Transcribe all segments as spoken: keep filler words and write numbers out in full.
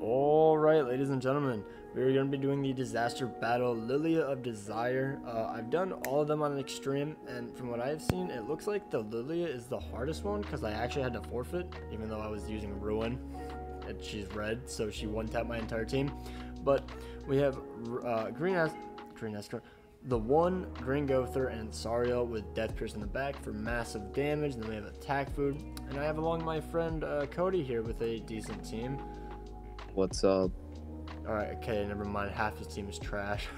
Alright, ladies and gentlemen, we're going to be doing the disaster battle, Lilia of Desire. Uh, I've done all of them on an extreme, and from what I've seen, it looks like the Lilia is the hardest one because I actually had to forfeit, even though I was using Ruin, and she's red, so she one-tapped my entire team. But we have uh, Green As- Green Escanor. The one Green Gowther and Sariel with Death Pierce in the back for massive damage. And then we have Attack Food, and I have along my friend uh, Cody here with a decent team. What's up? All right, okay, never mind. Half his team is trash.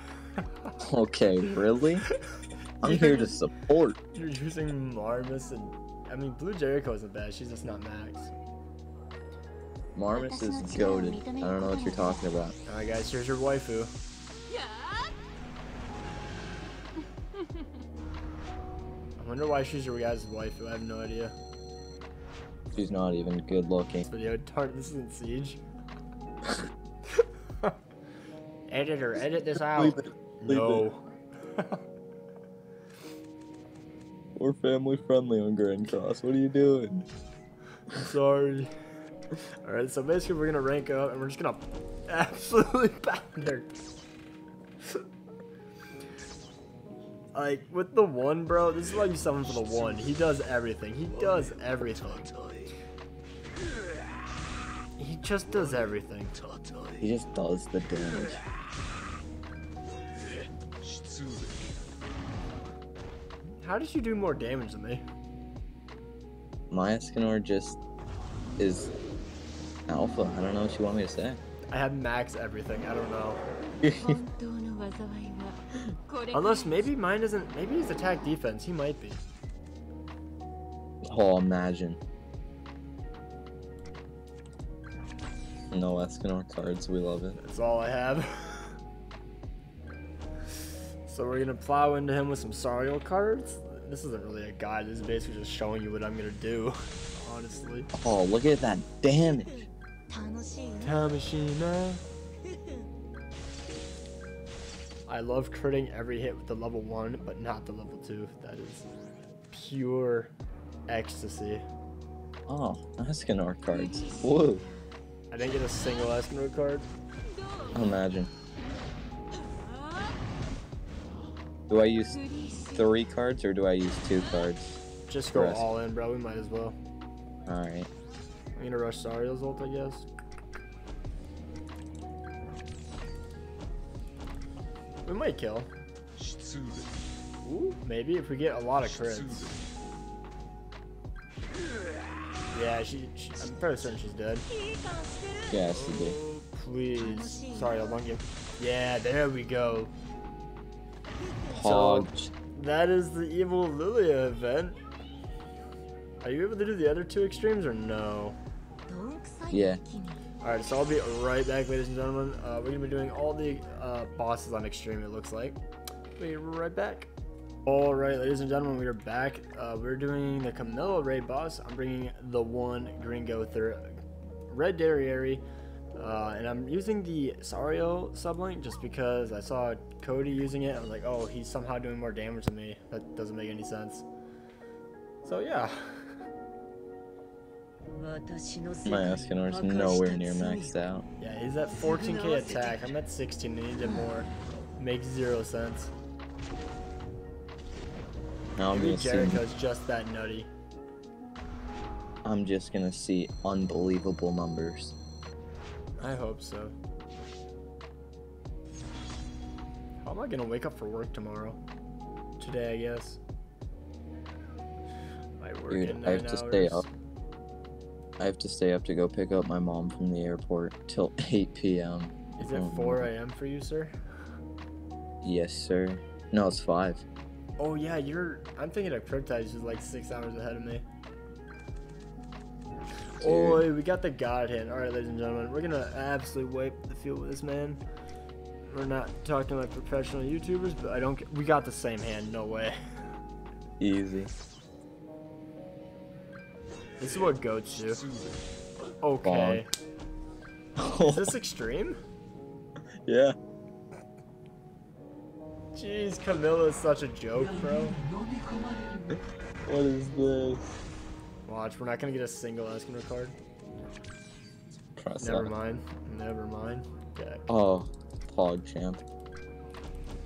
Okay, really? I'm here to support. You're using Marmus, and I mean Blue Jericho isn't bad. She's just not max. Marmus is goated. I don't know what you're talking about. All right, guys, here's your waifu. I wonder why she's your guys' wife. I have no idea. She's not even good looking. This video, darn, this isn't Siege. Editor, edit this out. Leave it. Leave no. It. We're family friendly on Grand Cross. What are you doing? I'm sorry. Alright, so basically we're gonna rank up and we're just gonna absolutely pound her. Like, with the one, bro, this is why you summon for the one. He does everything. He does everything. He just does everything. He just does the damage. How did you do more damage than me? My Escanor just is alpha. I don't know what you want me to say. I have max everything. I don't know. Unless maybe mine isn't. Maybe he's attack defense. He might be. Oh, imagine. No Escanor cards. We love it. That's all I have. So we're gonna plow into him with some Sariel cards. This isn't really a guide. This is basically just showing you what I'm gonna do. Honestly. Oh, look at that damage. Tamashina. I love critting every hit with the level one, but not the level two. That is pure ecstasy. Oh, Escanor cards. Whoa. I didn't get a single Escanor card. Imagine. Do I use three cards or do I use two cards? Just go all in, bro. We might as well. Alright. I'm gonna rush Sariel's ult, I guess. We might kill. Ooh, maybe if we get a lot of crits. Yeah, she, she, I'm pretty certain she's dead. Yeah, she did. Oh, please. Sorry, I'll long game. Yeah, there we go. So, that is the evil Lilia event. Are you able to do the other two extremes or no? Yeah. Alright, so I'll be right back, ladies and gentlemen. Uh, we're going to be doing all the uh, bosses on Extreme, it looks like. We'll be right back. Alright, ladies and gentlemen, we are back. Uh, we're doing the Camilla raid boss. I'm bringing the one Green Gowther, Red Derieri, uh, and I'm using the Sariel sublink just because I saw Cody using it. I was like, oh, he's somehow doing more damage than me. That doesn't make any sense. So, yeah. My Escanor's nowhere near maxed out. Yeah, he's at fourteen K attack. I'm at sixteen and he did more. Makes zero sense. Now I'm gonna Jericho's see. Just that nutty. I'm just gonna see unbelievable numbers. I hope so. How am I gonna wake up for work tomorrow? Today, I guess. I work Dude, in nine I have to hours. Stay up. I have to stay up to go pick up my mom from the airport till eight P M Is it four A M for you, sir? Yes, sir. No, it's five. Oh, yeah, you're... I'm thinking of Cryptides is like six hours ahead of me. Dude. Oh, we got the god hand. All right, ladies and gentlemen, we're going to absolutely wipe the field with this man. We're not talking like professional YouTubers, but I don't... We got the same hand. No way. Easy. This is what goats do. Okay. Is this extreme? Yeah. Jeez, Camilla's such a joke, bro. What is this? Watch, we're not gonna get a single Escanor card. that Never sucked. mind. Never mind. Okay. Oh, Pog Champ.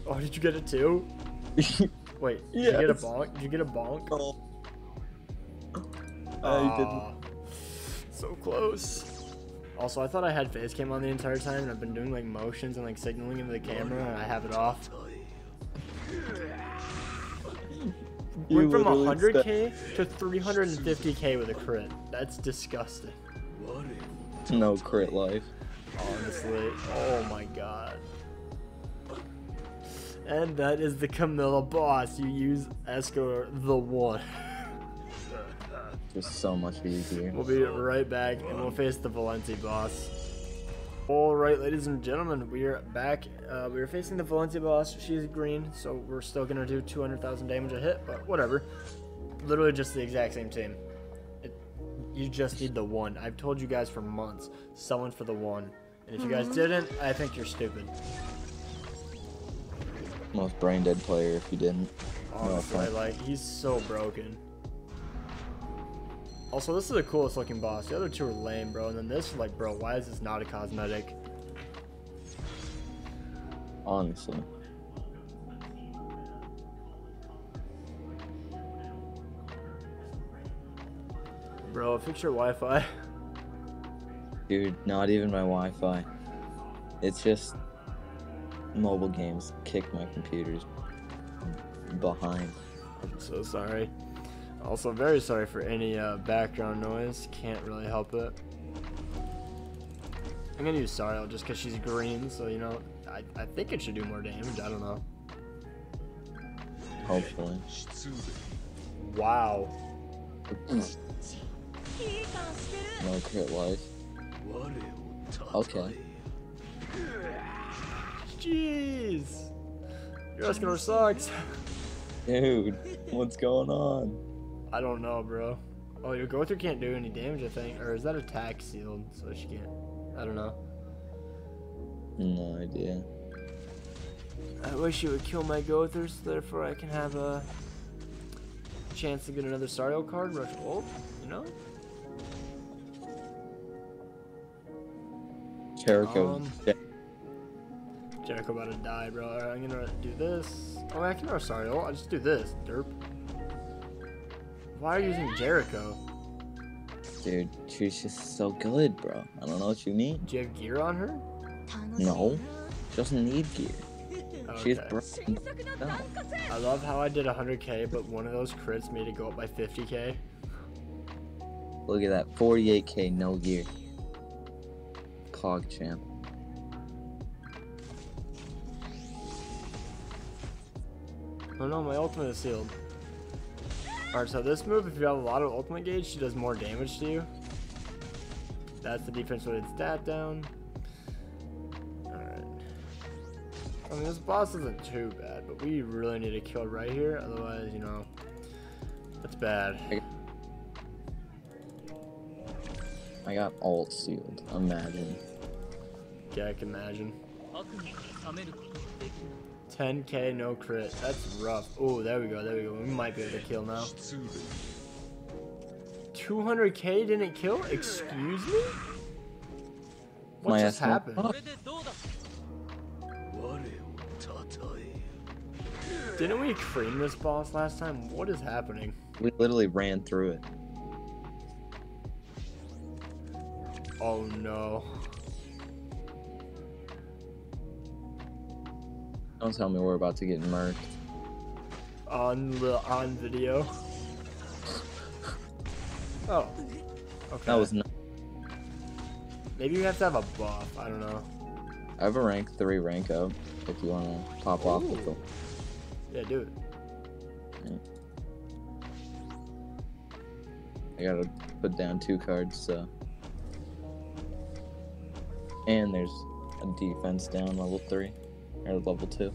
Oh, did you get it too? Wait, did yes. you get a bonk? Did you get a bonk? Oh. I didn't. So close. Also, I thought I had face cam on the entire time, and I've been doing like motions and like signaling into the camera, and I have it off. You went from one hundred K to three hundred fifty K with a crit. That's disgusting. No crit life. Honestly. Oh my god. And that is the Camilla boss. You use Escanor the one. Just so much easier. We'll be right back and we'll face the Valenti boss. Alright, ladies and gentlemen, we are back. Uh, we are facing the Valenti boss. She's green, so we're still going to do two hundred thousand damage a hit, but whatever. Literally just the exact same team. It, you just need the one. I've told you guys for months, selling for the one. And if you guys didn't, I think you're stupid. Most brain dead player if you didn't. Honestly, no, like, he's so broken. Also, this is the coolest looking boss. The other two are lame, bro. And then this is like, bro, why is this not a cosmetic? Honestly. Bro, fix your Wi-Fi. Dude, not even my Wi-Fi. It's just mobile games kick my computers behind. I'm so sorry. Also, very sorry for any uh, background noise. Can't really help it. I'm gonna use Sariel just because she's green, so you know, I, I think it should do more damage. I don't know. Hopefully. Wow. No crit life. Okay. Jeez. Your Escanor sucks. Dude, what's going on? I don't know, bro. Oh, your Gowther can't do any damage, I think. Or is that attack sealed? So she can't. I don't know. No idea. I wish you would kill my Gowther, so therefore I can have a chance to get another Sariel card, Rush Wolf, you know? Jericho. Um, Jericho about to die, bro. Alright, I'm gonna do this. Oh, I can do Sariel. I'll just do this, derp. Why are you using Jericho? Dude, she's just so good, bro. I don't know what you mean. Do you have gear on her? No. She doesn't need gear. Okay. She's broken. No. I love how I did one hundred K, but one of those crits made it go up by fifty K. Look at that. forty-eight K, no gear. Cog champ. Oh no, my ultimate is sealed. Alright, so this move, if you have a lot of ultimate gauge, she does more damage to you. That's the defense with its stat down. Alright. I mean, this boss isn't too bad, but we really need to kill right here. Otherwise, you know, it's bad. I got ult sealed. Imagine. Yeah, I can imagine. ten K, no crit. That's rough. Oh, there we go, there we go. We might be able to kill now. two hundred K didn't kill? Excuse me? What My just happened? Up. Didn't we cream this boss last time? What is happening? We literally ran through it. Oh no. Don't tell me we're about to get murked. On the on video. Oh. Okay. That was not. Maybe you have to have a buff. I don't know. I have a rank three rank up. If you want to pop Ooh. off with them. Yeah, do it. Yeah. I gotta put down two cards. So. And there's a defense down level three. Or level two.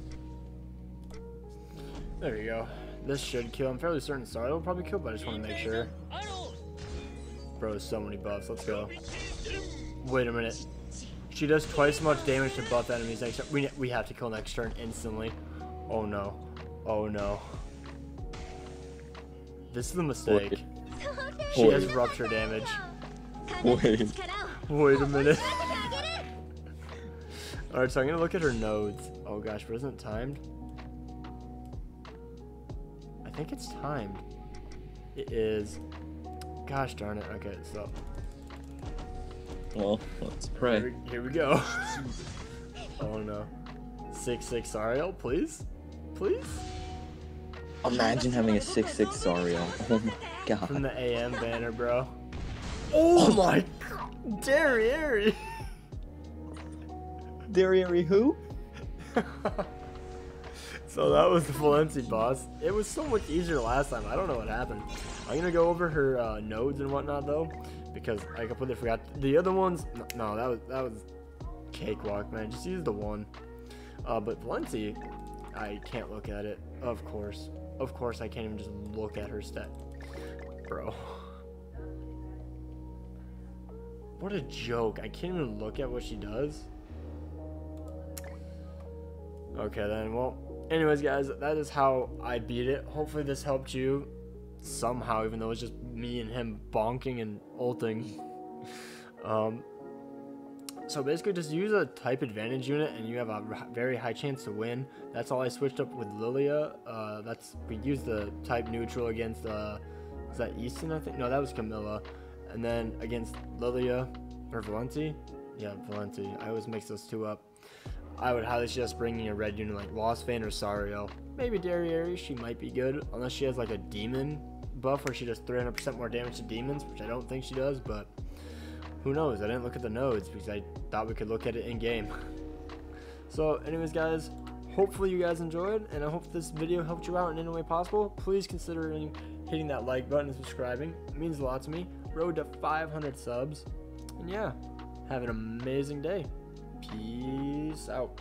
There you go. This should kill. I'm fairly certain Sariel will probably kill, but I just want to make sure. Bro, so many buffs. Let's go. Wait a minute. She does twice as much damage to buff enemies next turn. We, we have to kill next turn instantly. Oh no. Oh no. This is a mistake. Wait. She Wait. has rupture damage. Wait. Wait a minute. Alright, so I'm gonna look at her nodes. Oh gosh, but isn't it timed? I think it's timed. It is. Gosh darn it. Okay, so. Well, let's pray. Here we, here we go. Oh no. six six Sariel, please? Please? Imagine having a six six Sariel. Oh my god. From the A M banner, bro. Oh my god. Derieri. Derieri who? So that was the Valenti boss. It was so much easier last time. I don't know what happened. I'm going to go over her uh, nodes and whatnot, though, because I completely forgot. The other ones, no, no that was that was cakewalk, man. Just use the one. Uh, but Valenti, I can't look at it. Of course. Of course, I can't even just look at her stat. Bro. What a joke. I can't even look at what she does. Okay, then. Well, anyways, guys, that is how I beat it. Hopefully this helped you somehow, even though it's just me and him bonking and ulting. Um, so basically just use a type advantage unit and you have a very high chance to win. That's all I switched up with Lilia. Uh, that's we used the type neutral against, uh, is that Easton, I think? No, that was Camilla. And then against Lilia, or Valenti? Yeah, Valenti. I always mix those two up. I would highly suggest bringing a red unit like Lost Fan or Sariel. Maybe Derieri, she might be good, unless she has like a demon buff where she does three hundred percent more damage to demons, which I don't think she does, but who knows? I didn't look at the nodes because I thought we could look at it in game. So anyways, guys, hopefully you guys enjoyed, and I hope this video helped you out in any way possible. Please consider hitting that like button and subscribing. It means a lot to me. Road to five hundred subs. And yeah, have an amazing day. Peace out.